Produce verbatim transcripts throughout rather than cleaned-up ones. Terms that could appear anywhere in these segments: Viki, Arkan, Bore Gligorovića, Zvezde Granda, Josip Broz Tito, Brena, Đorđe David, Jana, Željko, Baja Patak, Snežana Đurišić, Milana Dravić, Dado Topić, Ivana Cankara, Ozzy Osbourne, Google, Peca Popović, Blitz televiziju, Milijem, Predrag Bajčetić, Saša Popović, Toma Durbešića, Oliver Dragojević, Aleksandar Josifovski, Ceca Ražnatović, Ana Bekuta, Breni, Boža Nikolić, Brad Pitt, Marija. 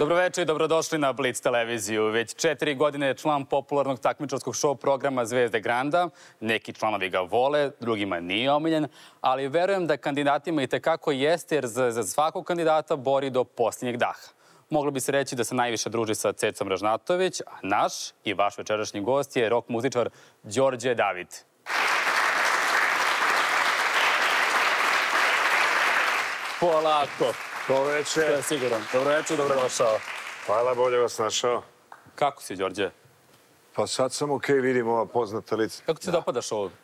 Dobroveče i dobrodošli na Blitz televiziju. Već četiri godine je član popularnog takmičarskog show programa Zvezde Granda. Neki članovi ga vole, drugima nije omiljen, ali verujem da kandidatima i tekako jeste, jer za svakog kandidata bori do posljednjeg daha. Moglo bi se reći da se najviše druži sa Cecom Ražnatović, a naš i vaš večerašnji gost je rock muzičar Đorđe David. Polako. Dobro večer. Siguran. Dobro večer, dobrodošao. Hvala, bolje vas našao. Kako si, Đorđe? Pa sad sam okej, vidim ova poznata lica. Kako ti se dopadaš ovdje?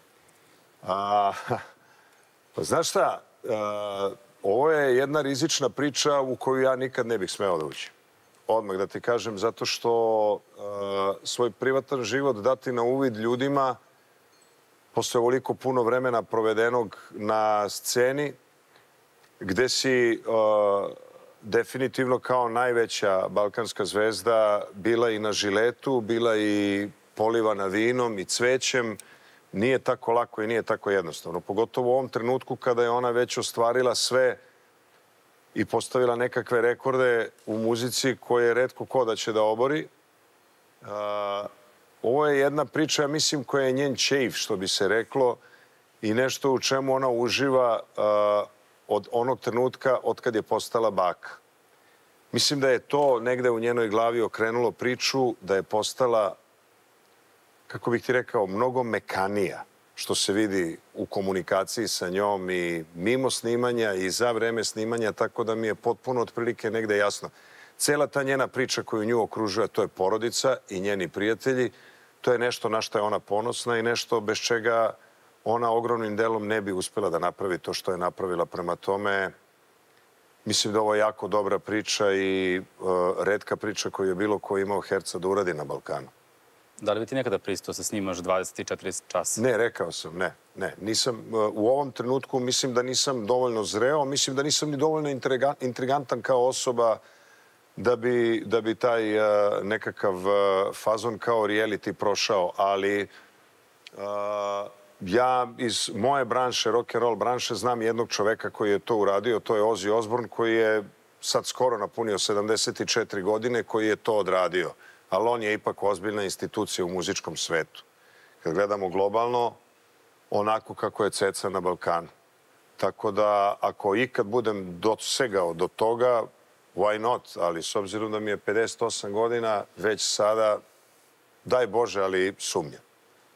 Pa znaš šta, ovo je jedna rizična priča u koju ja nikad ne bih smeo da uđem. Odmah da ti kažem, zato što svoj privatan život dati na uvid ljudima posle ovoliko puno vremena provedenog na sceni, gde si definitivno kao najveća balkanska zvezda bila i na žiletu, bila i polivana vinom i cvećem, nije tako lako i nije tako jednostavno. Pogotovo u ovom trenutku kada je ona već ostvarila sve i postavila nekakve rekorde u muzici koje je retko ko da će da obori. Ovo je jedna priča, ja mislim, koja je njen čeif, što bi se reklo, i nešto u čemu ona uživa od onog trenutka od kad je postala baka. Mislim da je to negde u njenoj glavi okrenulo priču, da je postala, kako bih ti rekao, mnogo mekanija, što se vidi u komunikaciji sa njom i mimo snimanja i za vreme snimanja, tako da mi je potpuno otprilike negde jasno. Cela ta njena priča koju nju okružuje, to je porodica i njeni prijatelji, to je nešto na što je ona ponosna i nešto bez čega ona ogromnim delom ne bi uspela da napravi to što je napravila. Prema tome, mislim da ovo je jako dobra priča i retka priča koju je bilo ko imao herca da uradi na Balkanu. Da li bi ti nekada pristao se snimaš dvadeset četiri časa? Ne, rekao sam, ne. ne. Nisam, u ovom trenutku mislim da nisam dovoljno zreo, mislim da nisam ni dovoljno intrigantan kao osoba da bi, da bi taj nekakav fazon kao reality prošao, ali a, ja iz moje branše, rock'n'roll branše, znam jednog čoveka koji je to uradio, to je Ozzy Osbourne, koji je sad skoro napunio sedamdeset četiri godine, koji je to odradio. Ali on je ipak ozbiljna institucija u muzičkom svetu. Kad gledamo globalno, onako kako je Ceca na Balkanu. Tako da, ako ikad budem dosegao do toga, why not? Ali s obzirom da mi je pedeset osam godina, već sada, daj Bože, ali sumnjam.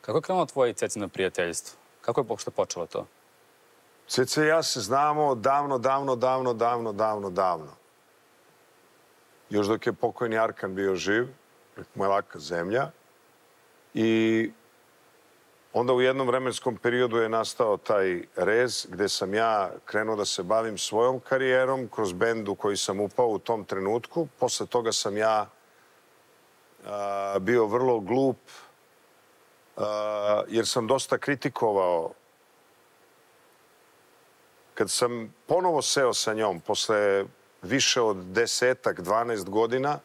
Kako je krenulo tvoje i Cecino prijateljstvo? Kako je uopšte počelo to? Ceca i ja se znamo davno, davno, davno, davno, davno, davno. Još dok je pokojni Arkan bio živ, moja laka zemlja. I onda u jednom vremenskom periodu je nastao taj rez gde sam ja krenuo da se bavim svojom karijerom kroz bendu koji sam upao u tom trenutku. Posle toga sam ja a, bio vrlo glup, jer sam dosta kritikovao. Kad sam ponovo seo sa njom, posle više od desetak, dvanaest godina,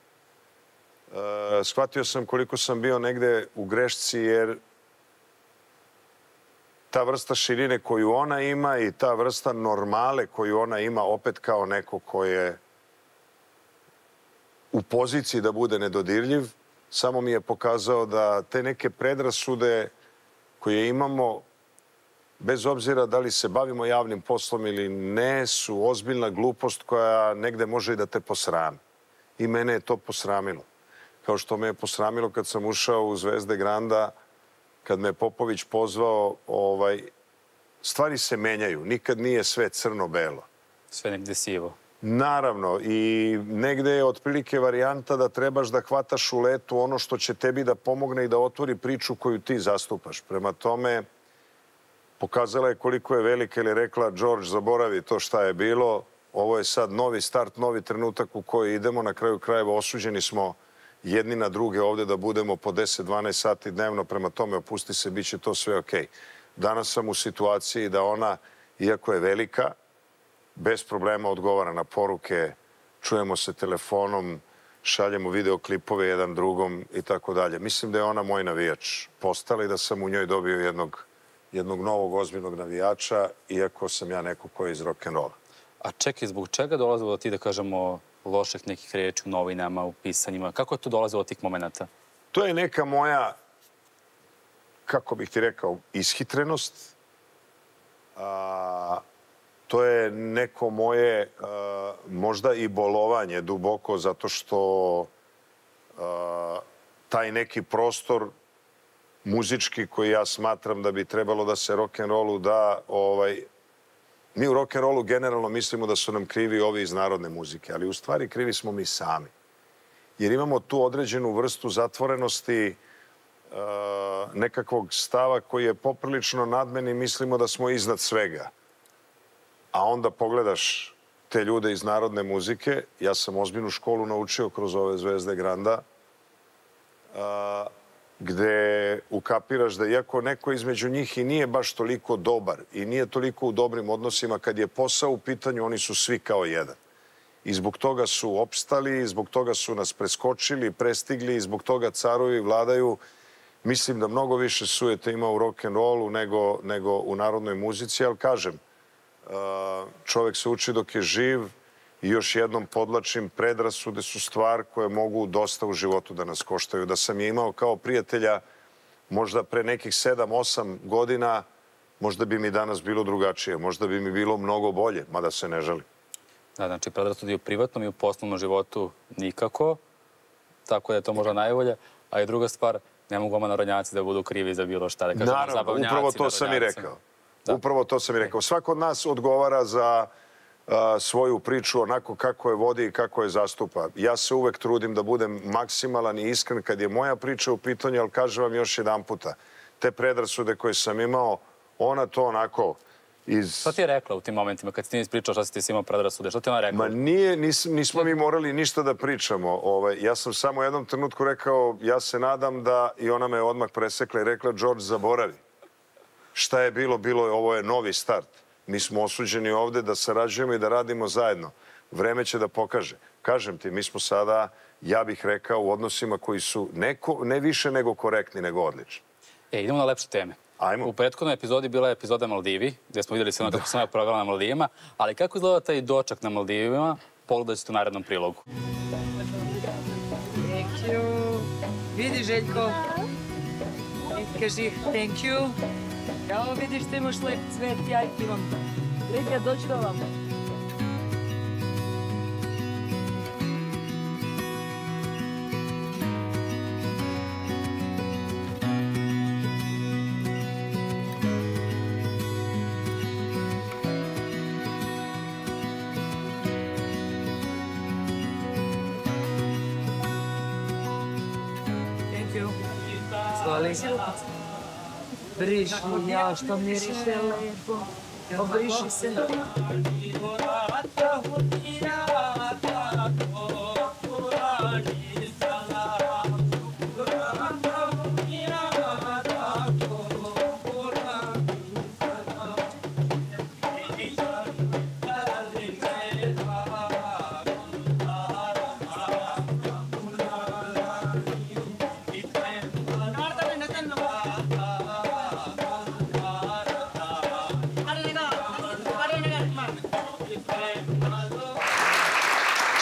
shvatio sam koliko sam bio negde u grešci, jer ta vrsta širine koju ona ima i ta vrsta normale koju ona ima, opet kao neko ko je u poziciji da bude nedodirljiv, samo mi je pokazao da te neke predrasude koje imamo, bez obzira da li se bavimo javnim poslom ili ne, su ozbiljna glupost koja negde može i da te posrami. I mene je to posramilo. Kao što me je posramilo kad sam ušao u Zvezde Granda, kad me Popović pozvao, ovaj, stvari se menjaju. Nikad nije sve crno-belo. Sve negde sivo. Naravno, i negde je otprilike varijanta da trebaš da hvataš u letu ono što će tebi da pomogne i da otvori priču koju ti zastupaš. Prema tome, pokazala je koliko je velika, ili rekla, George, zaboravi to šta je bilo, ovo je sad novi start, novi trenutak u koji idemo, na kraju krajeva osuđeni smo jedni na druge ovde da budemo po deset do dvanaest sati dnevno, prema tome opusti se, bit će to sve okej. Danas sam u situaciji da ona, iako je velika, bez problema odgovara na poruke, čujemo se telefonom, šaljemo videoklipove jedan drugom i tako dalje. Mislim da je ona moj navijač postala i da sam u njoj dobio jednog, jednog novog ozbiljnog navijača, iako sam ja neko koji je iz rock'n'rolla. A čekaj, zbog čega dolazilo da ti, da kažemo, loših nekih reči u novinama, u pisanjima. Kako je to dolazilo od tih momenta? To je neka moja, kako bih ti rekao, ishitrenost. To je neko moje možda i bolovanje duboko, zato što taj neki prostor muzički koji ja smatram da bi trebalo da se rock'n'rollu da... Mi u rock'n'rollu generalno mislimo da su nam krivi ovi iz narodne muzike, ali u stvari krivi smo mi sami. Jer imamo tu određenu vrstu zatvorenosti, nekakvog stava koji je poprilično nadmen i mislimo da smo iznad svega. A onda pogledaš te ljude iz narodne muzike. Ja sam ozbiljnu školu naučio kroz ove Zvezde Granda, gde ukapiraš da iako neko između njih i nije baš toliko dobar i nije toliko u dobrim odnosima, kad je posao u pitanju, oni su svi kao jedan. I zbog toga su opstali, i zbog toga su nas preskočili, prestigli, i zbog toga carovi vladaju. Mislim da mnogo više sujete ima u rock'n'rollu nego, nego u narodnoj muzici, ali kažem, čovek se uči dok je živ i još jednom podlačim, predrasude su stvar koje mogu dosta u životu da nas koštaju. Da sam je imao kao prijatelja možda pre nekih sedam, osam godina, možda bi mi danas bilo drugačije, možda bi mi bilo mnogo bolje, mada se ne želim. Da, znači predrasude i u privatnom i u poslovnom životu nikako, tako da je to možda najbolje, a i druga stvar, ne mogu vama narodnjaci da budu krivi za bilo šta. Naravno, upravo to sam i rekao. Upravo to sam i rekao. Svako od nas odgovara za svoju priču onako kako je vodi i kako je zastupa. Ja se uvek trudim da budem maksimalan i iskren kad je moja priča u pitanju, ali kažem vam još jedan puta, te predrasude koje sam imao, ona to onako iz... Šta ti je rekla u tim momentima kad si ti ispričao šta si ti imao predrasude? Šta ti ona rekla? Ma nije, nismo mi morali ništa da pričamo. Ja sam samo u jednom trenutku rekao, ja se nadam da, i ona me odmah presekla i rekla, Đorđe, zaboravi. Šta je bilo, bilo je, ovo je novi start. Mi smo osuđeni ovde da sarađujemo i da radimo zajedno. Vreme će da pokaže. Kažem ti, mi smo sada, ja bih rekao, u odnosima koji su ne više nego korektni, nego odlični. E, idemo na lepše teme. Ajmo. U prethodnoj epizodi bila je epizoda Maldivi, gde smo videli sve ono kako sam ja provela na Maldivima, ali kako izgleda taj dočak na Maldivima, pogledat ćete u narednom prilogu. Thank you. Vidi, Željko. Kaži thank you. Evo vidiš, ti imaš lep cvet, ja ih imam. Reka, doći do vam. Thank you. Zvali. Briši ja što miriše lepo, obriši se.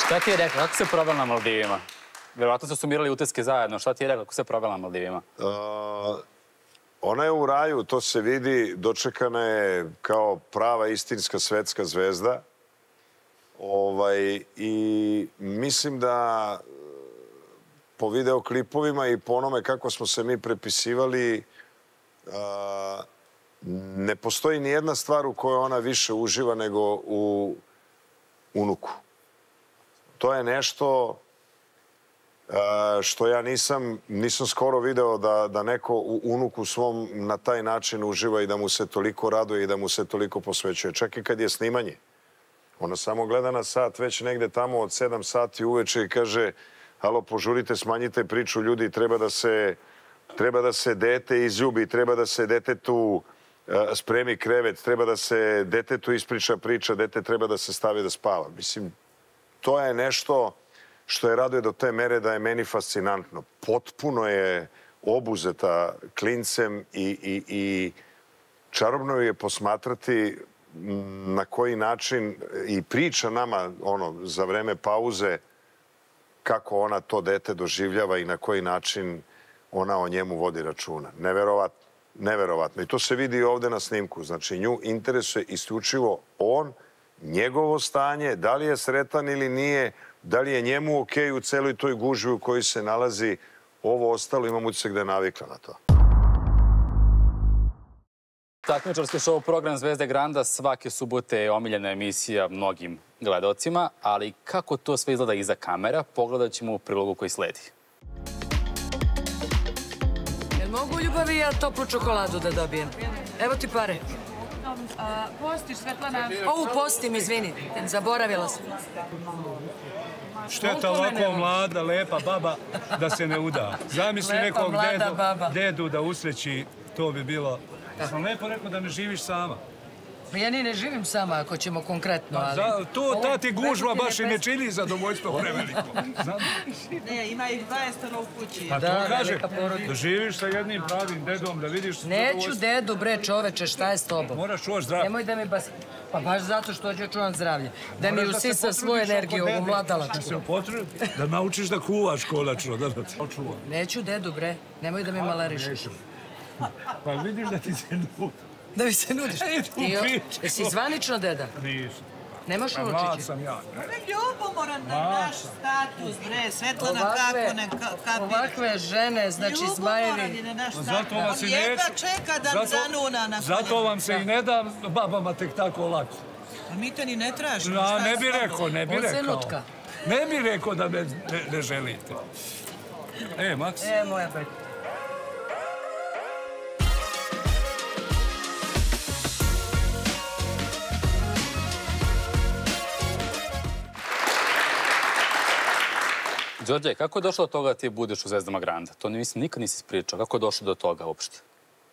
Šta ti je rekla? Kako se provela na Maldivima? Verovatno su sumirali utiske zajedno. Šta ti je rekla? Kako se provela na Maldivima? Ona je u raju, to se vidi. Dočekana je kao prava, istinska, svetska zvezda. I mislim da po videoklipovima i po onome kako smo se mi prepisivali, ne postoji nijedna stvar u kojoj ona više uživa nego u unuku. To je nešto što ja nisam skoro video da neko unuk u svom na taj način uživa i da mu se toliko raduje i da mu se toliko posvećuje. Čak i kad je snimanje. Ona samo gleda na sat već negde tamo od sedam sati uveče i kaže, halo, požurite, smanjite priču, ljudi, treba da se dete izljubi, treba da se detetu spremi krevet, treba da se detetu ispriča priča, dete treba da se stavi da spava. Mislim, to je nešto što je raduje do te mere da je meni fascinantno. Potpuno je obuzeta klincem i čarobno je posmatrati na koji način i priča nama za vreme pauze kako ona to dete doživljava i na koji način ona o njemu vodi računa. Neverovatno. Neverovatno. I to se vidi ovde na snimku. Znači, nju interesuje isključivo on, njegovo stanje, da li je sretan ili nije, da li je njemu okej u celoj toj gužvi u kojoj se nalazi. Ovo ostalo imam utisak da je navikla na to. Takmičarski show program Zvezde Granda svake subote je omiljena emisija mnogim gledalcima, ali kako to sve izgleda iza kamera, pogledat ćemo u prilogu koji sledi. Mogu, ljubavi, ja toplu čokoladu da dobijem. Evo ti pare. Postiš, Svetlana? Ovu postim, izvini. Zaboravila sam. Šteta ovako mlada, lepa baba da se ne uda. Zamisli nekog dedu da usreći, to bi bilo... Sam lepo rekao da ne živiš sama. Ja ni ne živim sama, ako ćemo konkretno, ali... To tati gužva baš i ne čini zadovoljstvo preveliko. Ne, ima ih dvaestoro u kući. Pa to kaže, da živiš sa jednim pravim dedom, da vidiš zadovoljstvo. Neću dedu, bre, čoveče, šta je s tobom? Moraš čuvaš zdravlje. Nemoj da mi bas... Pa baš zato što ću čuvam zdravlje. Da mi usisa svoju energiju, ovu mladalačku. Da naučiš da kuvaš konačno, da te očuvam. Neću dedu, bre, nemoj da mi malarišiš. Pa vidiš da ti se nudim. Da mi se nudiš. Jesi zvanično, deda? Nisam. Nemaš uočiti? Mlad sam ja. Ljubomoran da je naš status, bre. Svetlana tako ne kapira. Ovakve žene, znači zmajevi. Ljubomoran je naš status. Jedva čeka da mi zanuna na kodinu. Zato vam se i ne da babama tek tako lako. A mi te ni ne tražimo. A ne bi rekao, ne bi rekao. Ocenutka. Ne bi rekao da me ne želite. E, Maks. E, moja breka. Đorđe, kako je došlo do toga da ti budeš u Zvezdama Granda? To mislim, nikad nisi ispričao. Kako je došlo do toga uopšte?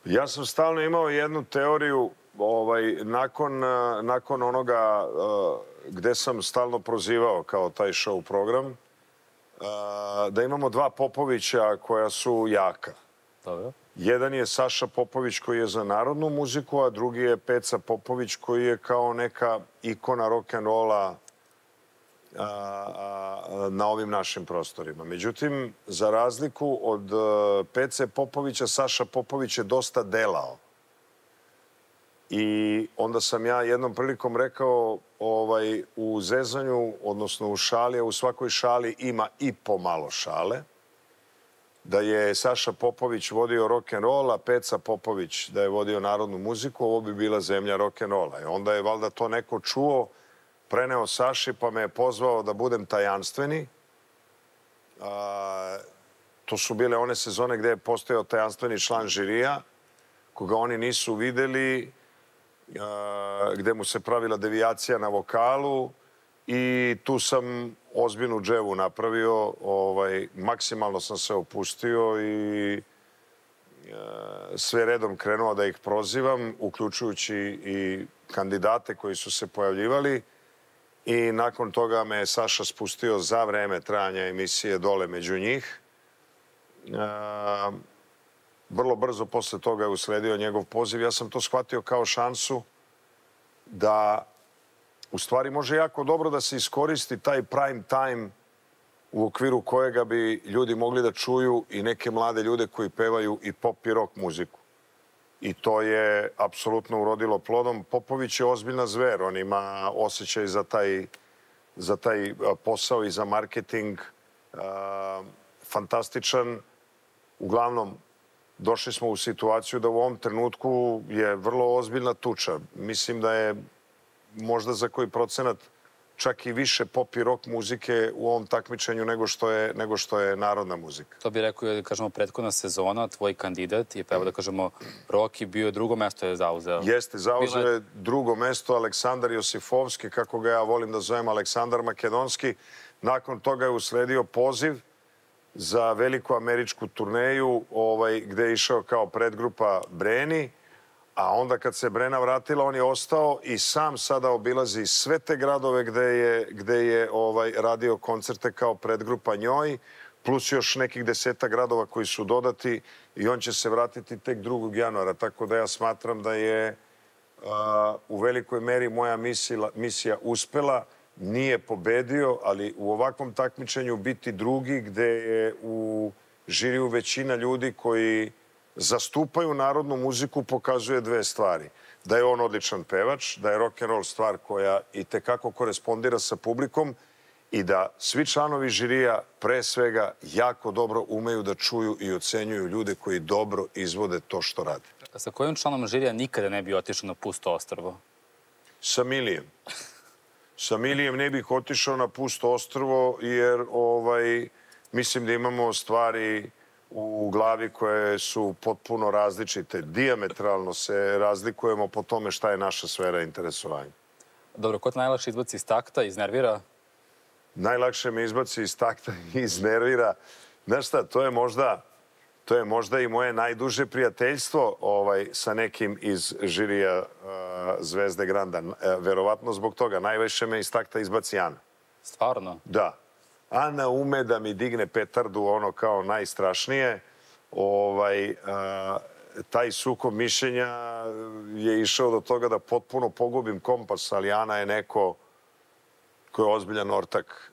Ja sam stalno imao jednu teoriju nakon onoga gde sam stalno prozivao kao taj show program, da imamo dva Popovića koja su jaka. Jedan je Saša Popović koji je za narodnu muziku, a drugi je Peca Popović koji je kao neka ikona rock'n'rolla na ovim našim prostorima. Međutim, za razliku od Pece Popovića, Saša Popović je dosta delao. I onda sam ja jednom prilikom rekao u zezanju, odnosno u šali, a u svakoj šali ima i pomalo šale, da je Saša Popović vodio rock'n'roll, a Peca Popović da je vodio narodnu muziku, ovo bi bila zemlja rock'n'rolla. I onda je valjda to neko čuo, preneo Saši, pa me je pozvao da budem tajanstveni. To su bile one sezone gde je postojao tajanstveni član žirija, koga oni nisu videli, gde mu se pravila devijacija na vokalu i tu sam ozbiljnu dževu napravio. Maksimalno sam se opustio i sve redom krenuo da ih prozivam, uključujući i kandidate koji su se pojavljivali. I nakon toga me je Saša spustio za vreme trajanja emisije dole među njih. Vrlo brzo posle toga je usledio njegov poziv. Ja sam to shvatio kao šansu da u stvari može jako dobro da se iskoristi taj prime time u okviru kojega bi ljudi mogli da čuju i neke mlade ljude koji pevaju i pop i rock muziku. I to je apsolutno urodilo plodom. Popović je ozbiljna zver. On ima osjećaj za taj posao i za marketing. Fantastičan. Uglavnom, došli smo u situaciju da u ovom trenutku je vrlo ozbiljna tuča. Mislim da je možda za koji procenat čak i više pop i rock muzike u ovom takmičenju nego što je narodna muzika. To bi rekao, da kažemo, prethodna sezona, tvoj kandidat je, pa evo da kažemo, rock i bio je drugo mesto je zauzeo. Jeste, zauzeo je drugo mesto Aleksandar Josifovski, kako ga ja volim da zovem Aleksandar Makedonski. Nakon toga je usledio poziv za veliku američku turneju gde je išao kao predgrupa Breni. A onda kad se Brena vratila, on je ostao i sam sada obilazi sve te gradove gde je radio koncerte kao predgrupa njoj, plus još nekih deseta gradova koji su dodati i on će se vratiti tek drugog januara. Tako da ja smatram da je u velikoj meri moja misija uspela. Nije pobedio, ali u ovakvom takmičenju biti drugi gde je u žiriju većina ljudi koji zastupaju narodnu muziku pokazuje dve stvari. Da je on odličan pevač, da je rock'n'roll stvar koja i tekako korespondira sa publikom i da svi članovi žirija pre svega jako dobro umeju da čuju i ocenjuju ljude koji dobro izvode to što rade. Sa kojim članom žirija nikada ne bi otišao na pusto ostrvo? Sa Milijem. Sa Milijem ne bih otišao na pusto ostrvo jer mislim da imamo stvari u glavi koje su potpuno različite. Dijametralno se razlikujemo po tome šta je naša sfera interesovanja. Dobro, ko te najlakše izbaci iz takta, iznervira? Najlakše me izbaci iz takta i iznervira. Znaš šta, to je možda... To je možda i moje najduže prijateljstvo sa nekim iz žirija Zvezde Granda. Verovatno zbog toga. Najviše me iz takta izbaci Jana. Stvarno? Da. Ana ume da mi digne petardu, ono kao najstrašnije. Taj sukob mišljenja je išao do toga da potpuno pogubim kompas, ali Ana je neko koji je ozbiljan ortak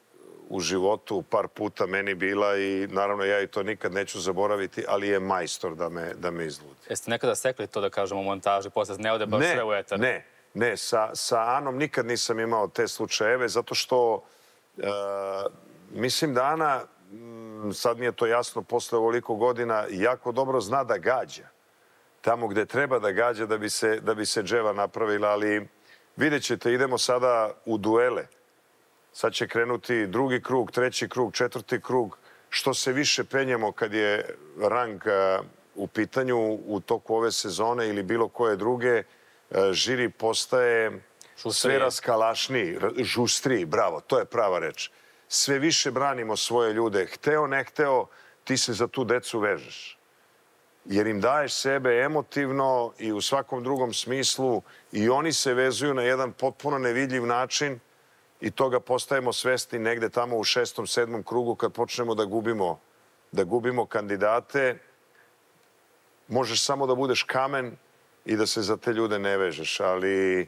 u životu, par puta meni bila i naravno ja i to nikad neću zaboraviti, ali je majstor da me izludi. Jeste nekada sekli to da kažemo u montaži, posle ne ode baš sve u etar? Ne, ne, ne. Sa Anom nikad nisam imao te slučajeve, zato što mislim da Ana, sad mi je to jasno posle ovoliko godina, jako dobro zna da gađa. Tamo gde treba da gađa da bi se dževa napravila, ali vidjet ćete, idemo sada u duele. Sad će krenuti drugi krug, treći krug, četvrti krug. Što se više penjemo kad je rang u pitanju u toku ove sezone ili bilo koje druge, žiri postaje sve raskalašniji, žustriji, bravo, to je prava reč. Sve više branimo svoje ljude. Hteo, ne hteo, ti se za tu decu vežeš. Jer im daješ sebe emotivno i u svakom drugom smislu i oni se vezuju na jedan potpuno nevidljiv način i toga postajemo svesni negde tamo u šestom, sedmom krugu kad počnemo da gubimo kandidate. Možeš samo da budeš kamen i da se za te ljude ne vežeš, ali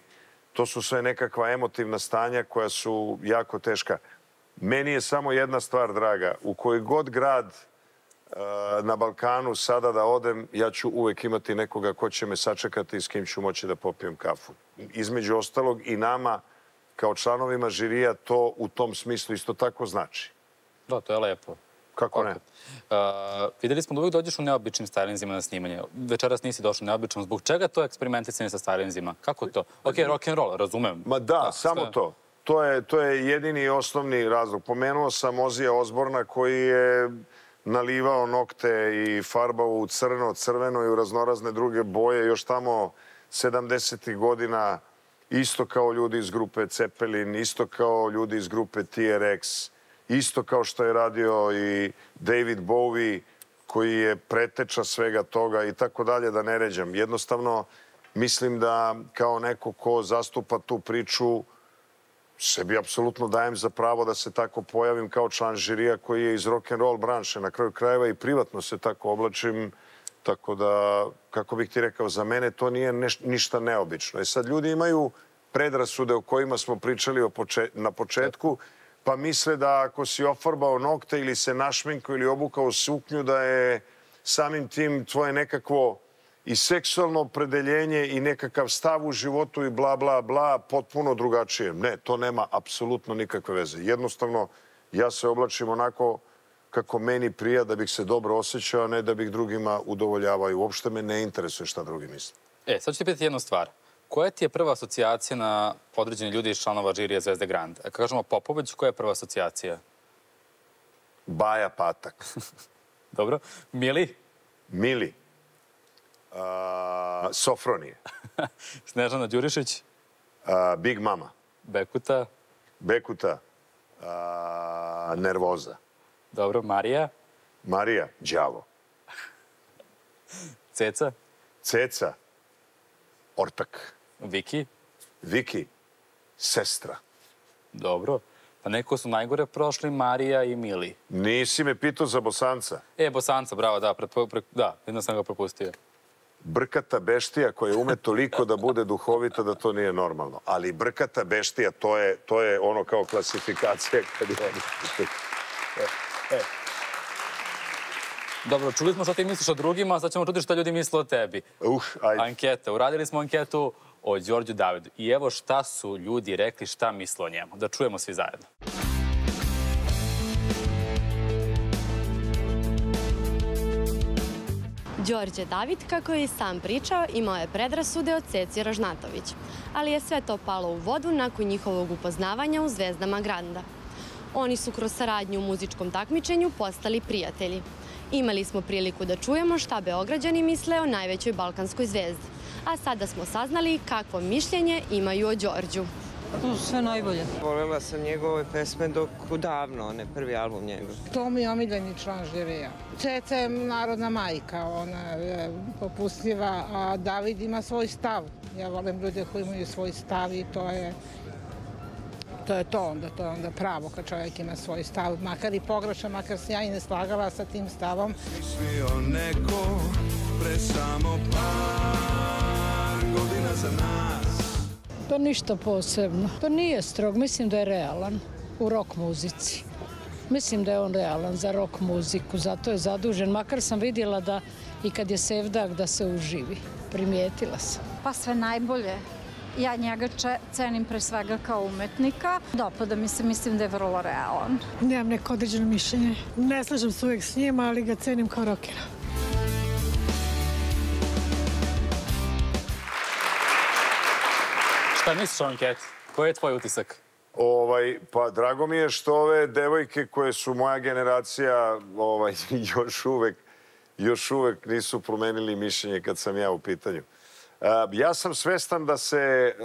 to su sve nekakva emotivna stanja koja su jako teška. Meni je samo jedna stvar, draga, u koji god grad na Balkanu sada da odem, ja ću uvek imati nekoga ko će me sačekati i s kim ću moći da popijem kafu. Između ostalog i nama kao članovima žirija to u tom smislu isto tako znači. Da, to je lepo. Kako ne? Videli smo da uvijek dođeš u neobičnim stylinzima na snimanje. Večeras nisi došao neobično. Zbog čega to eksperimenticanje sa stylinzima? Kako to? Ok, rock'n'roll, razumem. Ma da, samo to. To je jedini i osnovni razlog. Pomenuo sam Ozzyja Osbournea koji je nalivao nokte i farbao u crno, crveno i u raznorazne druge boje. Još tamo sedamdesetih godina... Isto kao ljudi iz grupe Cepelin, isto kao ljudi iz grupe T R X, isto kao što je radio i David Bowie, koji je preteča svega toga i tako dalje, da ne ređam. Jednostavno, mislim da kao neko ko zastupa tu priču, sebi apsolutno dajem za pravo da se tako pojavim kao član žirija koji je iz rock'n'roll branše. Na kraju krajeva i privatno se tako oblačim. Tako da, kako bih ti rekao, za mene to nije ništa neobično. I sad ljudi imaju predrasude o kojima smo pričali na početku, pa misle da ako si ofarbao nokte ili se našminkao ili obukao suknju, da je samim tim tvoje nekakvo i seksualno opredeljenje i nekakav stav u životu i bla, bla, bla, potpuno drugačije. Ne, to nema apsolutno nikakve veze. Jednostavno, ja se oblačim onako kako meni prija, da bih se dobro osjećao, a ne da bih drugima udovoljavao. I uopšte me ne interesuje šta drugi misle. E, sad ću ti pitati jednu stvar. Koja ti je prva asocijacija na određeni ljudi iz članova žirija Zvezde Granda? Kako kažemo Popović, koja je prva asocijacija? Baja Patak. Dobro. Mili? Mili. Sofronije. Snežana Đurišić? Big Mama. Bekuta? Bekuta. Nervoza. Dobro, Marija? Marija, đavo. Ceca? Ceca, ortak. Viki? Viki, sestra. Dobro. Pa neko su najgore prošli, Marija i Mili. Nisi me pitao za Bosanca. E, Bosanca, bravo, da, da, jedno sam ga propustio. brkata beštija koja ume toliko da bude duhovita da to nije normalno. Ali brkata beštija, to je ono kao klasifikacija. Dobro, čuli smo što ti misliš o drugima, sad ćemo čuti što ljudi misle o tebi. Anketa. Uradili smo anketu o Đorđu Davidu. I evo šta su ljudi rekli, šta misle o njemu. Da čujemo svi zajedno. Đorđe David, kako je i sam pričao, imao je predrasude od Ceci Ražnatović, ali je sve to palo u vodu nakon njihovog upoznavanja u Zvezdama Granda. Oni su kroz saradnju u muzičkom takmičenju postali prijatelji. Imali smo priliku da čujemo šta Beograđani misle o najvećoj balkanskoj zvezdi, a sada smo saznali kakvo mišljenje imaju o Đorđu. Sve najbolje. Volela sam njegove pesme dok davno, one prvi album njegov. To mi je omiljeni član žirija. Ceca je narodna majka, ona je popustljiva, a David ima svoj stav. Ja volim ljude koji imaju svoj stav i to je to je to onda, to je onda pravo kad čovjek ima svoj stav. Makar i pogrešan, makar se ja i ne slagala sa tim stavom. Mislio neko pre samo par godina za nas. Pa ništa posebno. Pa nije strog. Mislim da je realan u rock muzici. Mislim da je on realan za rock muziku. Zato je zadužen. Makar sam vidjela da i kad je sevdak da se uživi. Primijetila sam. Pa sve najbolje. Ja njega cenim pre svega kao umetnika. Dopada mi se, mislim da je vrlo realan. Nemam neko određeno mišljenje. Ne slažem se uvijek s njima, ali ga cenim kao rockera. Šta misliš o anketi? Koji je tvoj utisak? Pa drago mi je što ove devojke koje su moja generacija još uvek nisu promenili mišljenje kad sam ja u pitanju. Ja sam svestan da se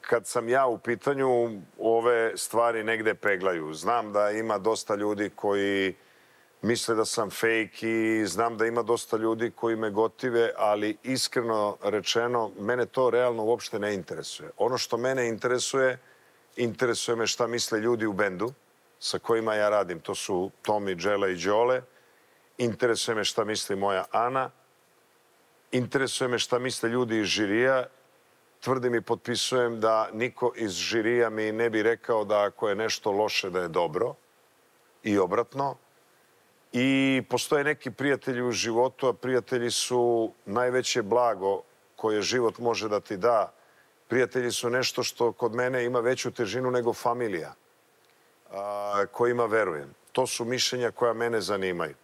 kad sam ja u pitanju ove stvari negde peglaju. Znam da ima dosta ljudi koji misle da sam fejk i znam da ima dosta ljudi koji me gotive, ali iskreno rečeno, mene to realno uopšte ne interesuje. Ono što mene interesuje, interesuje me šta misle ljudi u bendu sa kojima ja radim. To su Tomi, Đela i Đole. Interesuje me šta misli moja Ana. Interesuje me šta misle ljudi iz žirija. Tvrdim i potpisujem da niko iz žirija mi ne bi rekao da ako je nešto loše da je dobro i obratno. I postoje neki prijatelji u životu, a prijatelji su najveće blago koje život može da ti da. Prijatelji su nešto što kod mene ima veću težinu nego familija kojima verujem. To su mišljenja koja mene zanimaju.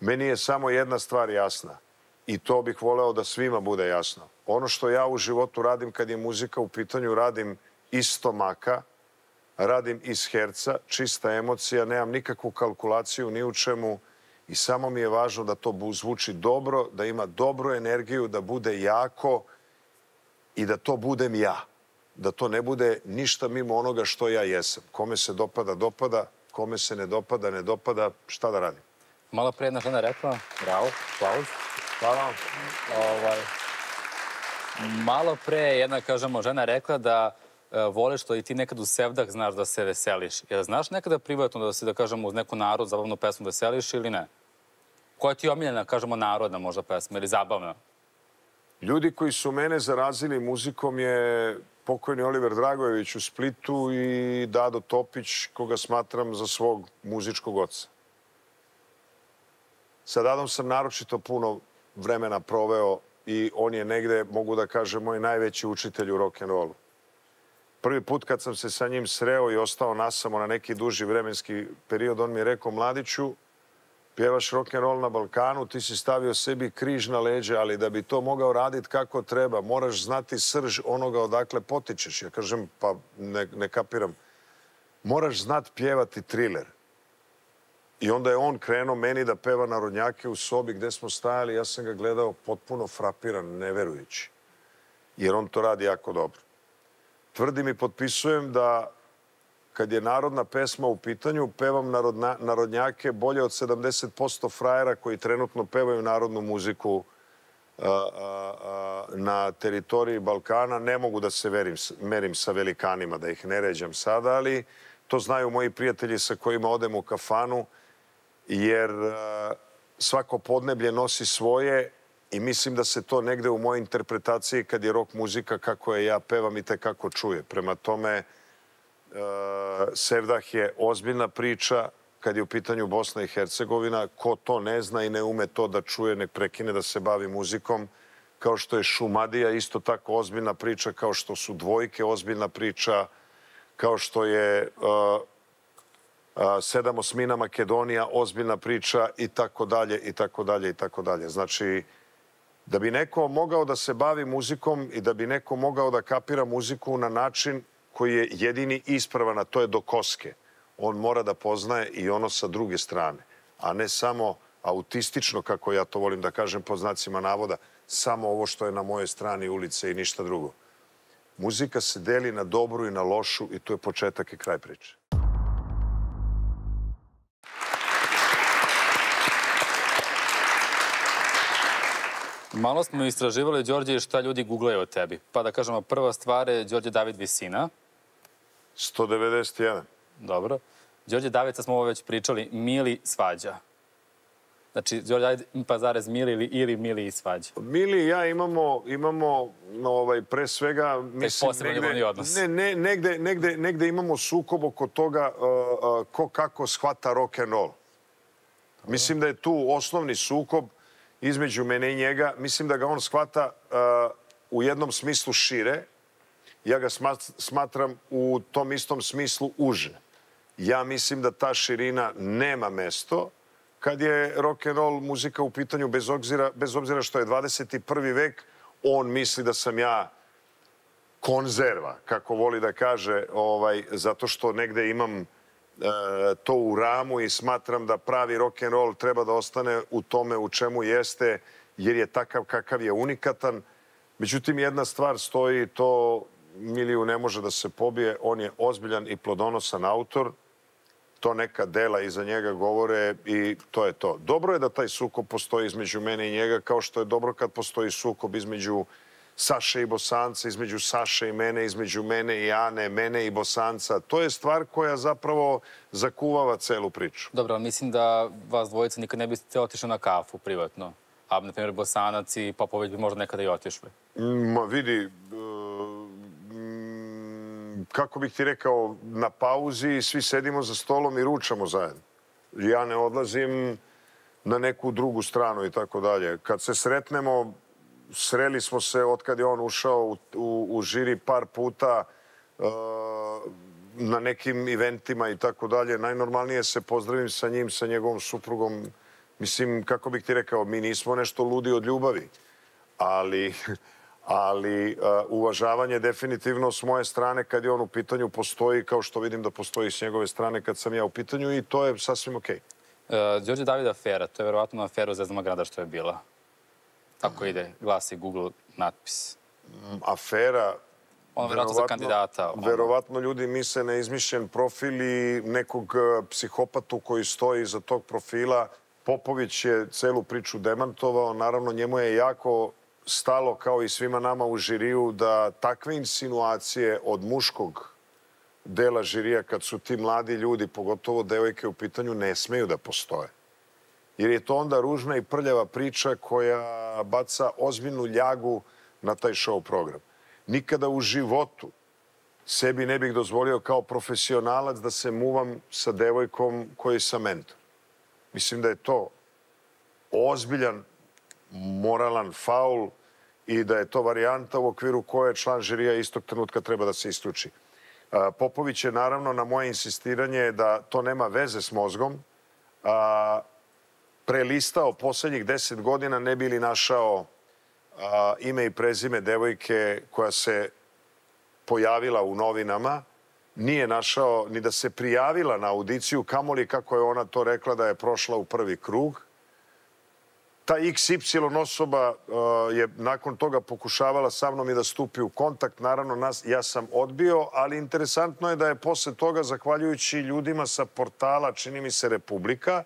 Meni je samo jedna stvar jasna i to bih voleo da svima bude jasno. Ono što ja u životu radim kad je muzika u pitanju, radim iz stomaka, radim iz herca, čista emocija, nemam nikakvu kalkulaciju ni u čemu i samo mi je važno da to zvuči dobro, da ima dobru energiju, da bude jako i da to budem ja. Da to ne bude ništa mimo onoga što ja jesam. Kome se dopada, dopada, kome se ne dopada, ne dopada, šta da radim. Malo pre jedna žena rekla, bravo, aplauz. Hvala vam. Malo pre jedna, kažemo, žena rekla da voliš da i ti nekad u sevdah znaš da se veseliš. Jel znaš nekada privatno da si, da kažemo, uz neku narod, zabavnu pesmu veseliš ili ne? Koja ti je omiljena, kažemo, narodna možda pesma ili zabavna? Ljudi koji su mene zarazili muzikom je pokojni Oliver Dragojević u Splitu i Dado Topić, koga smatram za svog muzičkog oca. Sa Dadom sam naročito puno vremena proveo i on je negde, mogu da kažem, moj najveći učitelj u rock'n'rollu. Prvi put kad sam se sa njim sreo i ostao nasamo na neki duži vremenski period, on mi je rekao, mladiću, pjevaš rock'n'roll na Balkanu, ti si stavio sebi križ na leđa, ali da bi to mogao raditi kako treba, moraš znati srž onoga odakle potičeš. Ja kažem, pa ne, ne kapiram. Moraš znati pjevati Thriller. I onda je on krenuo meni da peva narodnjake u sobi gde smo stajali. Ja sam ga gledao potpuno frapiran, neverujući. Jer on to radi jako dobro. Tvrdim i potpisujem da kad je narodna pesma u pitanju, pevam narodnjake bolje od sedamdeset posto frajera koji trenutno pevaju narodnu muziku na teritoriji Balkana. Ne mogu da se merim sa velikanima, da ih ne ređam sada, ali to znaju moji prijatelji sa kojima odem u kafanu, jer svako podneblje nosi svoje I mislim da se to negde u mojoj interpretaciji, kad je rock muzika, kako je ja pevam, i tekako čuje. Prema tome, Sevdah je ozbiljna priča kad je u pitanju Bosna i Hercegovina. Ko to ne zna i ne ume to da čuje, nek prekine da se bavi muzikom, kao što je Šumadija isto tako ozbiljna priča, kao što su Dvojke ozbiljna priča, kao što je Sedam osmina Makedonija ozbiljna priča, i tako dalje, i tako dalje, i tako dalje. Znači, da bi neko mogao da se bavi muzikom i da bi neko mogao da kapira muziku na način koji je jedini ispravan, a to je do koske, on mora da poznaje i ono sa druge strane, a ne samo autistično, kako ja to volim da kažem pod znacima navoda, samo ovo što je na mojoj strani ulice i ništa drugo. Muzika se deli na dobru i na lošu i to je početak i kraj priče. Malo smo istraživali, Đorđe, šta ljudi googlaju o tebi. Pa da kažemo, prva stvar je Đorđe David visina. sto devedeset jedan. Dobro. Đorđe David, sad smo ovo već pričali, mili svađa. Znači, Đorđe David, pa zarez mili ili mili i svađa. Mili i ja imamo, pre svega, mislim, negde imamo sukob oko toga ko kako shvata rock'n'roll. Mislim da je tu osnovni sukob između mene i njega. Mislim da ga on shvata u jednom smislu šire. Ja ga smatram u tom istom smislu uže. Ja mislim da ta širina nema mesto kad je rock'n'roll muzika u pitanju, bez obzira što je dvadeset prvi vek, on misli da sam ja konzerva, kako voli da kaže, zato što negde imam to u ramu i smatram da pravi rock'n'roll treba da ostane u tome u čemu jeste, jer je takav kakav je, unikatan. Međutim, jedna stvar stoji, to Miliju ne može da se pobije, on je ozbiljan i plodonosan autor, to neka dela iza njega govore i to je to. Dobro je da taj sukob postoji između mene i njega, kao što je dobro kad postoji sukob između Saše i Bosanca, između Saše i mene, između mene i Jane, mene i Bosanca. To je stvar koja zapravo zakuvava celu priču. Dobro, ali mislim da vas dvojica nikad ne biste otišli na kafu privatno. A, na primjer, Bosanac i Popović bi možda nekada i otišli. Ma vidi, kako bih ti rekao, na pauzi svi sedimo za stolom i ručamo zajedno. Ja ne odlazim na neku drugu stranu i tako dalje. Kad se sretnemo, sreli smo se otkad je on ušao u žiri par puta na nekim eventima i tako dalje. Najnormalnije se pozdravim sa njim, sa njegovom suprugom. Mislim, kako bih ti rekao, mi nismo nešto ludi od ljubavi, ali... ali uvažavanje definitivno s moje strane kad je on u pitanju postoji, kao što vidim da postoji s njegove strane kad sam ja u pitanju, i to je sasvim okej. Đorđe David afera, to je verovatno na aferu Zvezde Granda što je bila. Tako ide, glasi Google natpis. Afera? Ono verovatno za kandidata. Verovatno ljudi misle na izmišljen profil i nekog psihopatu koji stoji iza tog profila. Popović je celu priču demantovao, naravno njemu je jako stalo, kao i svima nama u žiriju, da takve insinuacije od muškog dela žirija, kad su ti mladi ljudi, pogotovo devojke u pitanju, ne smeju da postoje. Jer je to onda ružna i prljava priča koja baca ozbiljnu ljagu na taj show program. Nikada u životu sebi ne bih dozvolio kao profesionalac da se muvam sa devojkom koji sam mentor. Mislim da je to ozbiljan moralan faul i da je to varijanta u okviru koje član žirija istog trenutka treba da se isključi. Popović je naravno na moje insistiranje da to nema veze s mozgom prelistao poslednjih deset godina ne bi li našao ime i prezime devojke koja se pojavila u novinama. Nije našao ni da se prijavila na audiciju, kamoli kako je ona to rekla da je prošla u prvi krug. Ta iks ipsilon osoba je nakon toga pokušavala sa mnom i da stupi u kontakt. Naravno, ja sam odbio, ali interesantno je da je posle toga, zahvaljujući ljudima sa portala, čini mi se Republika,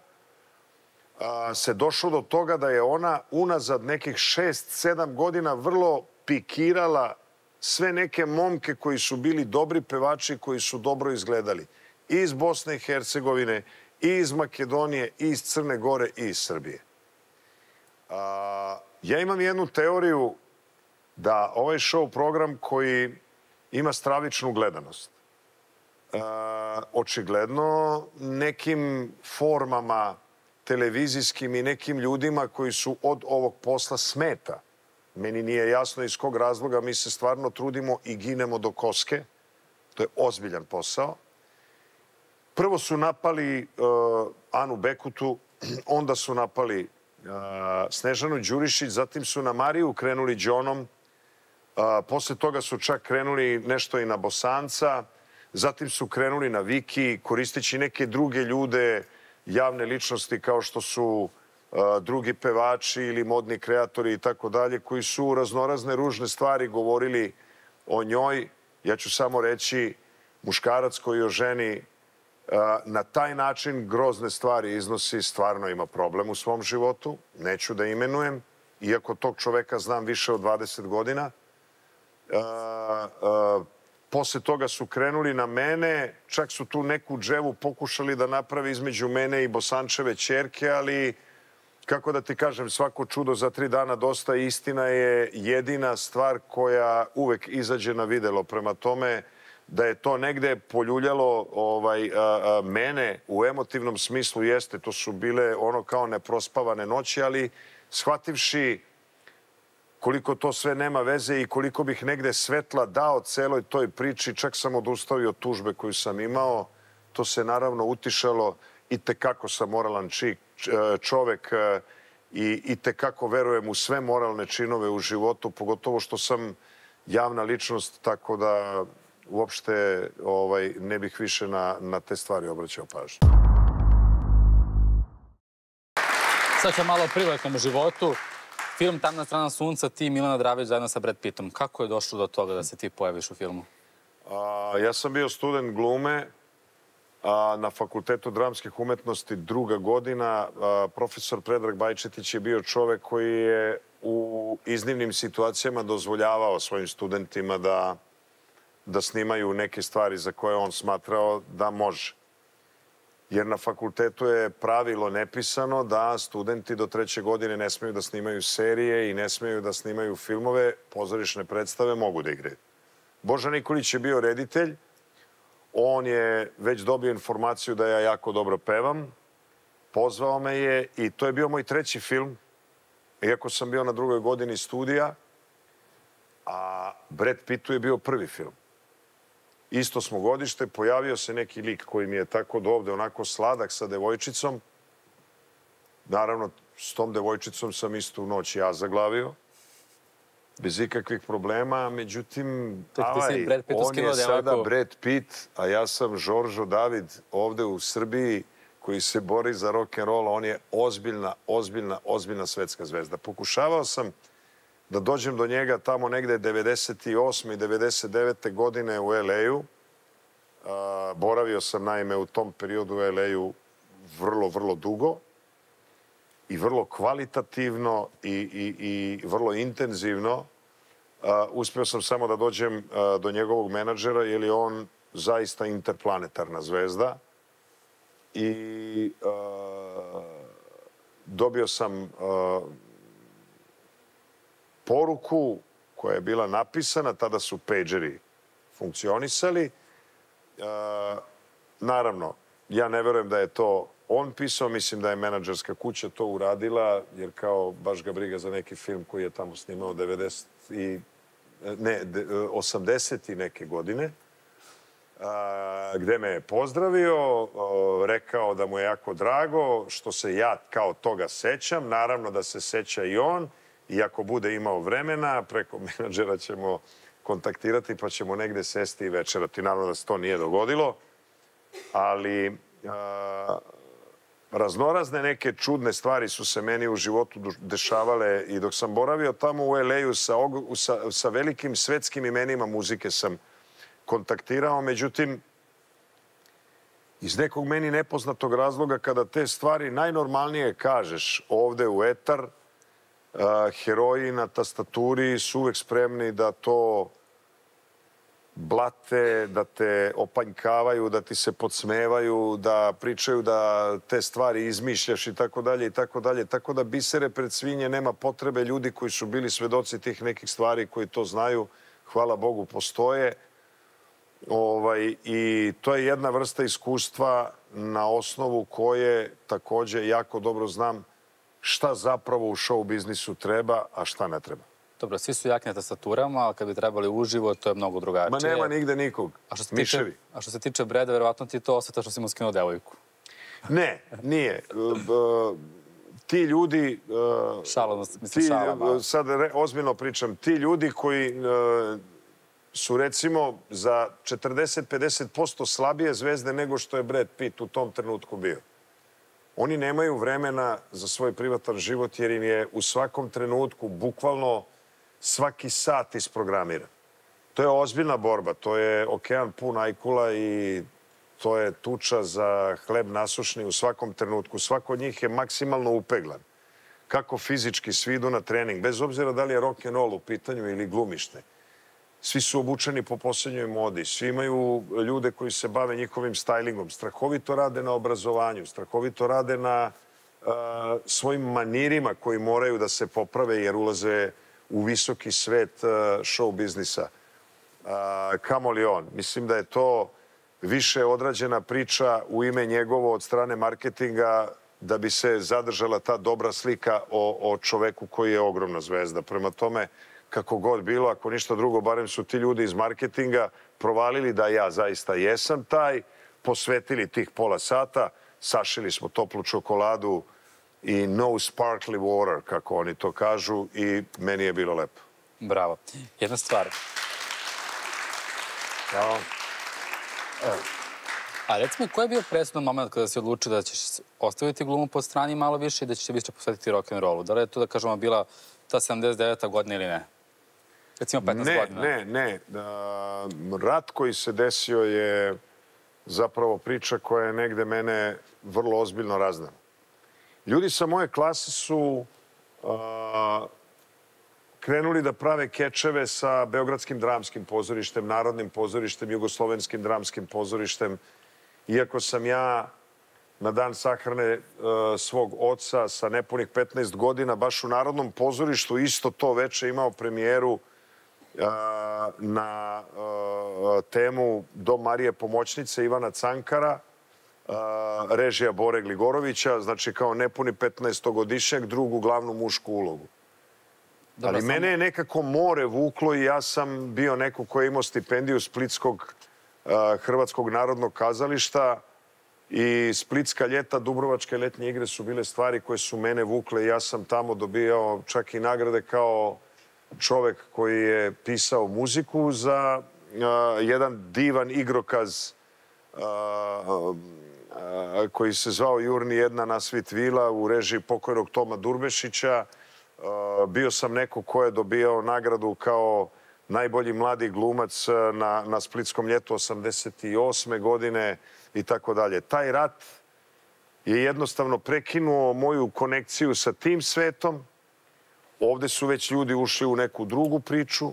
se došlo do toga da je ona unazad nekih šest sedam godina vrlo pikirala sve neke momke koji su bili dobri pevači, koji su dobro izgledali. I iz Bosne i Hercegovine, i iz Makedonije, i iz Crne Gore, i iz Srbije. Ja imam jednu teoriju da ovaj show program koji ima stravičnu gledanost, očigledno nekim formama televizijskim i nekim ljudima koji su od ovog posla smeta. Meni nije jasno iz kog razloga, mi se stvarno trudimo i ginemo do koske. To je ozbiljan posao. Prvo su napali Anu Bekutu, onda su napali Snežanu Đurišić, zatim su na Mariju krenuli Đonom, posle toga su čak krenuli nešto i na Bosanca, zatim su krenuli na Viki, koristeći neke druge ljude, javne ličnosti kao što su drugi pevači ili modni kreatori i tako dalje, koji su raznorazne ružne stvari govorili o njoj. Ja ću samo reći, muškarac koji o ženi na taj način grozne stvari iznosi, stvarno ima problem u svom životu. Neću da imenujem, iako tog čoveka znam više od dvadeset godina. Posle toga su krenuli na mene, čak su tu neku dževu pokušali da napravi između mene i Bosančeve ćerke, ali kako da ti kažem, svako čudo za tri dana dosta. Istina je jedina stvar koja uvek izađe na videlo. Prema tome, da je to negde poljuljalo mene u emotivnom smislu, jeste, to su bile ono kao neprospavane noći, ali shvativši koliko to sve nema veze i koliko bih negde svetla dao celoj toj priči, čak sam odustavio tužbe koju sam imao, to se naravno utišalo. I tekako sam moralan čovek i tekako verujem u sve moralne činove u životu, pogotovo što sam javna ličnost, tako da uopšte ne bih više na te stvari obraćao pažnju. Sad ću malo o privatnom životu. Film Tamna strana sunca, ti i Milana Dravić zajedno sa Brad Pittom. Kako je došlo do toga da se ti pojaviš u filmu? Ja sam bio student glume na Fakultetu dramskih umetnosti, druga godina. Profesor Predrag Bajčetić je bio čovek koji je u iznimnim situacijama dozvoljavao svojim studentima da da snimaju neke stvari za koje on smatrao da može. Jer na fakultetu je pravilo nepisano da studenti do treće godine ne smeju da snimaju serije i ne smeju da snimaju filmove, pozorišne predstave mogu da igraju. Boža Nikolić je bio reditelj. On je već dobio informaciju da ja jako dobro pevam. Pozvao me je i to je bio moj treći film, iako sam bio na drugoj godini studija, a Brad Pittu je bio prvi film. Isto smo godište, pojavio se neki lik koji mi je tako do ovde, onako sladak sa devojčicom. Naravno, s tom devojčicom sam istu noć ja zaglavio, bez ikakvih problema, međutim, avaj, on je sada Brad Pitt, a ja sam Đorđe David ovde u Srbiji koji se bori za rock'n'roll, on je ozbiljna, ozbiljna, ozbiljna svetska zvezda. Pokušavao sam da dođem do njega tamo negde devedeset osme i devedeset devete godine u el eju. Boravio sam, naime, u tom periodu u el eju vrlo, vrlo dugo i vrlo kvalitativno i vrlo intenzivno. Uspeo sam samo da dođem do njegovog menadžera, jer je on zaista interplanetarna zvezda. I dobio sam poruku koja je bila napisana, tada su pejđeri funkcionisali. Naravno, ja ne verujem da je to on pisao, mislim da je menadžerska kuća to uradila, jer kao baš ga briga za neki film koji je tamo snimao osamdesete i neke godine, gde me je pozdravio, rekao da mu je jako drago, što se ja kao toga sećam, naravno da se seća i on, i ako bude imao vremena, preko menadžera ćemo kontaktirati pa ćemo negde sesti i večerati. Naravno da se to nije dogodilo, ali raznorazne neke čudne stvari su se meni u životu dešavale i dok sam boravio tamo u el eju sa velikim svetskim imenima muzike sam kontaktirao. Međutim, iz nekog meni nepoznatog razloga, kada te stvari najnormalnije kažeš ovde u etar, heroji na tastaturi su uvek spremni da to blate, da te opanjkavaju, da ti se podsmevaju, da pričaju da te stvari izmišljaš i tako dalje i tako dalje. Tako da bisere pred svinje nema potrebe. Ljudi koji su bili svedoci tih nekih stvari, koji to znaju, hvala Bogu, postoje. I to je jedna vrsta iskustva na osnovu koje takođe jako dobro znam šta zapravo u show biznisu treba, a šta ne treba. Dobro, svi su jakne tastaturama, ali kad bi trebali uživo, to je mnogo drugačije. Ma nema nigde nikog, miševi. A što se tiče Breda, verovatno ti je to osjeta što si mu skinuo devojku. Ne, nije. Ti ljudi... Šalom, mislim šalama. Sad ozbiljno pričam. Ti ljudi koji su recimo za četrdeset do pedeset posto slabije zvezde nego što je Brad Pit u tom trenutku bio. Oni nemaju vremena za svoj privatan život jer im je u svakom trenutku bukvalno svaki sat isprogramiran. To je ozbiljna borba, to je okean pun ajkula i to je tuča za hleb nasušni u svakom trenutku. Svako od njih je maksimalno upeglan. Kako fizički, svi idu na trening, bez obzira da li je rock and roll u pitanju ili glumište. Svi su obučeni po posljednjoj modi, svi imaju ljude koji se bave njihovim stajlingom, strahovito rade na obrazovanju, strahovito rade na svojim manirima koji moraju da se poprave jer ulaze u visoki svet show biznisa. Kamo li on? Mislim da je to više odrađena priča u ime njegovo od strane marketinga da bi se zadržala ta dobra slika o čoveku koji je ogromna zvezda. Prema tome, kako god bilo, ako ništa drugo, barem su ti ljudi iz marketinga provalili da ja zaista jesam taj, posvetili tih pola sata, sašili smo toplu čokoladu i no sparkly water, kako oni to kažu, i meni je bilo lepo. Bravo. Jedna stvar. Bravo. A recimo, koji je bio presudan moment kada si odlučio da ćeš ostaviti glumu po strani malo više i da ćeš se više posvetiti rock'n'rollu? Da li je to, da kažemo, bila ta sedamdeset deveta godina ili ne? Recimo petnaest godina. Ne, ne, ne. Rat koji se desio je zapravo priča koja je negde mene vrlo ozbiljno raznala. Ljudi sa moje klase su krenuli da prave kečeve sa Beogradskim dramskim pozorištem, Narodnim pozorištem, Jugoslovenskim dramskim pozorištem. Iako sam ja na dan sahrane svog oca sa nepunih petnaest godina, baš u Narodnom pozorištu, isto to veče imao premijeru na temu Dom Marije pomoćnice Ivana Cankara, režija Bore Gligorovića, znači kao nepuni petnaestogodišnjak, drugu glavnu mušku ulogu. Ali mene je nekako more vuklo i ja sam bio neko ko je imao stipendiju Splitskog Hrvatskog narodnog kazališta i Splitska ljeta, Dubrovačke letnje igre su bile stvari koje su mene vukle i ja sam tamo dobijao čak i nagrade kao čovek koji je pisao muziku za jedan divan igrokaz koji se zvao Jurni jedna na Svit Vila u režiji pokojnog Toma Durbešića. Bio sam neko ko je dobijao nagradu kao najbolji mladi glumac na Splitskom ljetu osamdeset osme godine i tako dalje. Taj rat je jednostavno prekinuo moju konekciju sa tim svetom. Ovde su već ljudi ušli u neku drugu priču.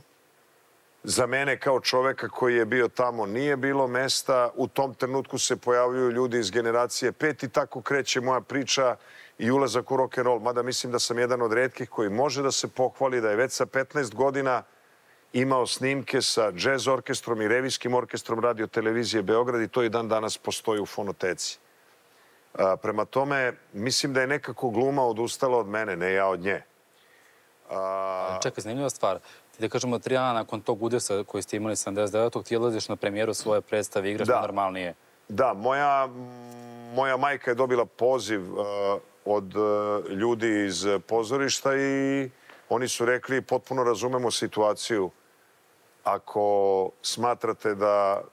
Za mene kao čoveka koji je bio tamo nije bilo mesta. U tom trenutku se pojavljuju ljudi iz generacije pet i tako kreće moja priča i ulazak u rock'n'roll. Mada mislim da sam jedan od retkih koji može da se pohvali da je već sa petnaest godina imao snimke sa džez orkestrom i revijskim orkestrom radio televizije Beograd i to i dan danas postoji u fonoteci. Prema tome, mislim da je nekako gluma odustala od mene, ne ja od nje. Čekaj, zanimljiva stvar. Ti da kažemo, tri dana nakon tog udesa koji ste imali sedamdeset devetog, ti odlaziš na premijeru svoje predstave, igraš na Normalnije. Da, moja majka je dobila poziv od ljudi iz pozorišta i oni su rekli, potpuno razumemo situaciju. Ako smatrate da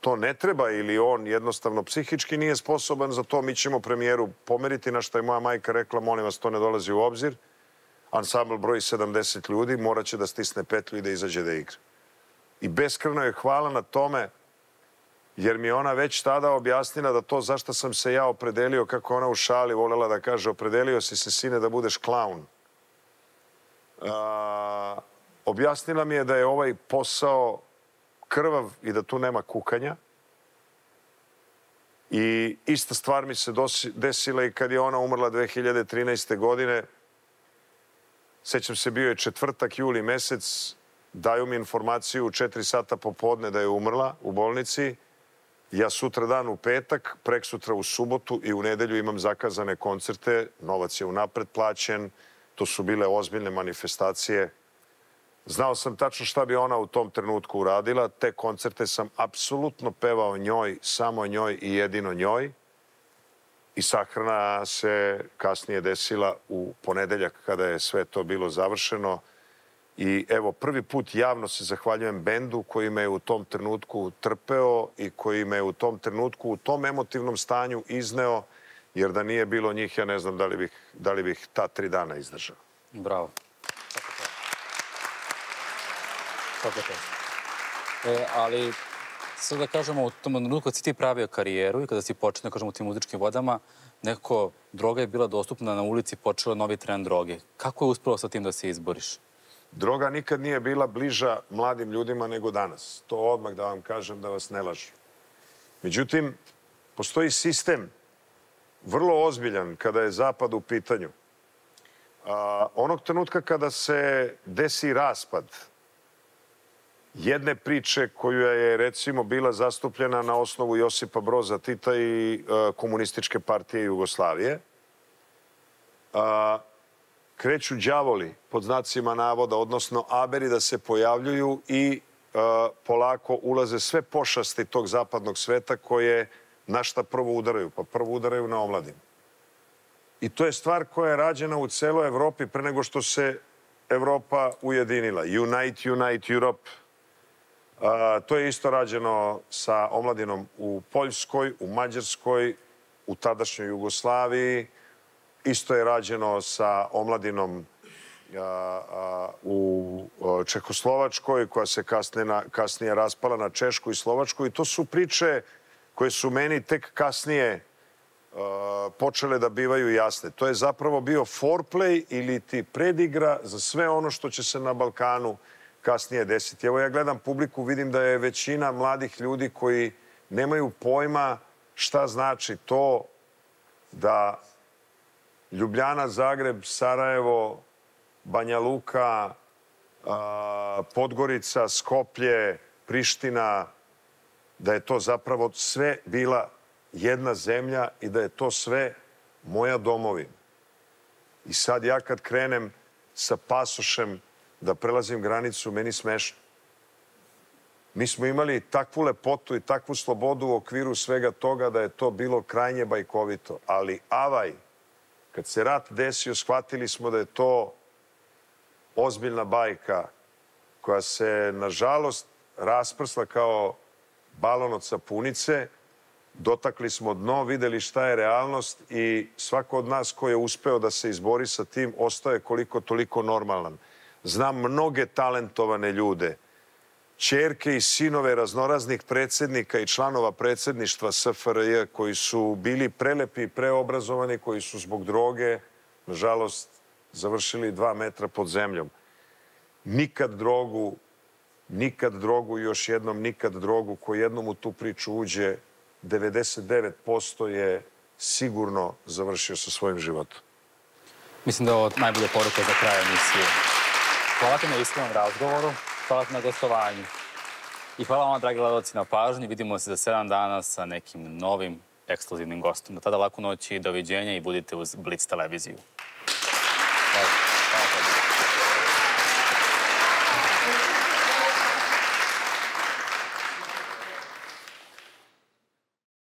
to ne treba ili on jednostavno psihički nije sposoban za to, mi ćemo premijeru pomeriti, na što je moja majka rekla, molim vas, to ne dolazi u obzir. Ansambl broji sedamdeset ljudi, morat će da stisne petlju i da izađe da igra. I beskrajno je hvala na tome, jer mi je ona već tada objasnila da to zašto sam se ja opredelio, kako ona u šali volela da kaže, opredelio si se, sine, da budeš klaun. Objasnila mi je da je ovaj posao krvav i da tu nema kukanja. I ista stvar mi se desila i kad je ona umrla dve hiljade trinaeste. godine. Sećam se, bio je četvrtak, juli mesec. Daju mi informaciju u četiri sata popodne da je umrla u bolnici. Ja sutra dan u petak, prek sutra u subotu i u nedelju imam zakazane koncerte. Novac je unapred plaćen. To su bile ozbiljne manifestacije. Znao sam tačno šta bi ona u tom trenutku uradila. Te koncerte sam apsolutno pevao njoj, samo njoj i jedino njoj. I sahrana se kasnije desila u ponedeljak kada je sve to bilo završeno. I evo, prvi put javno se zahvaljujem bendu koji me je u tom trenutku trpeo i koji me je u tom trenutku u tom emotivnom stanju izneo, jer da nije bilo njih, ja ne znam da li bih, da li bih ta tri dana izdržao. Bravo. E, ali sad da kažemo, u tom trenutku kada si ti pravio karijeru i kada si počeo, da kažemo, u tim muzičkim vodama, nekako droga je bila dostupna na ulici, počeo novi trend droge. Kako je uspelo sa tim da se izboriš? Droga nikad nije bila bliža mladim ljudima nego danas. To odmah da vam kažem, da vas ne lažu. Međutim, postoji sistem vrlo ozbiljan kada je zapad u pitanju. Onog trenutka kada se desi raspad jedne priče koja je, recimo, bila zastupljena na osnovu Josipa Broza Tita i Komunističke partije Jugoslavije, kreću đavoli, pod znacima navoda, odnosno aberi, da se pojavljuju i polako ulaze sve pošasti tog zapadnog sveta koje na šta prvo udaraju. Pa prvo udaraju na omladinu. I to je stvar koja je rađena u celoj Evropi pre nego što se Evropa ujedinila. Unite, Unite Europe. To je isto rađeno sa omladinom u Poljskoj, u Mađarskoj, u tadašnjoj Jugoslaviji. Isto je rađeno sa omladinom u Čehoslovačkoj, koja se kasnije raspala na Češku i Slovačku. I to su priče koje su meni tek kasnije počele da bivaju jasne. To je zapravo bio foreplay ili ti predigra za sve ono što će se na Balkanu kasnije desiti. Evo, ja gledam publiku, vidim da je većina mladih ljudi koji nemaju pojma šta znači to da Ljubljana, Zagreb, Sarajevo, Banja Luka, Podgorica, Skoplje, Priština, da je to zapravo sve bila jedna zemlja i da je to sve moja domovina. I sad ja kad krenem sa pasošem da prelazim granicu, meni smešno. Mi smo imali takvu lepotu i takvu slobodu u okviru svega toga da je to bilo krajnje bajkovito. Ali avaj, kad se rat desio, shvatili smo da je to ozbiljna bajka koja se, nažalost, rasprsla kao balon od sapunice. Dotakli smo dno, videli šta je realnost i svako od nas koji je uspeo da se izbori sa tim ostaje koliko toliko normalan. Znam mnoge talentovane ljude, ćerke i sinove raznoraznih predsednika i članova predsedništva S F R J koji su bili prelepi i preobrazovani, koji su zbog droge, nažalost, završili dva metra pod zemljom. Nikad drogu, nikad drogu, još jednom nikad drogu, ko jednom u tu priču uđe, devedeset devet posto je sigurno završio sa svojim životom. Mislim da je ovo najbolja poruka za kraj emisije. Hvala ti na iskrenom razgovoru, hvala ti na gostovanju. I hvala vam, dragi gledaoci, na pažnji. Vidimo se za sedam dana sa nekim novim ekskluzivnim gostom. Do tada, laku noć i doviđenja i budite uz Blitz televiziju. Hvala. Hvala.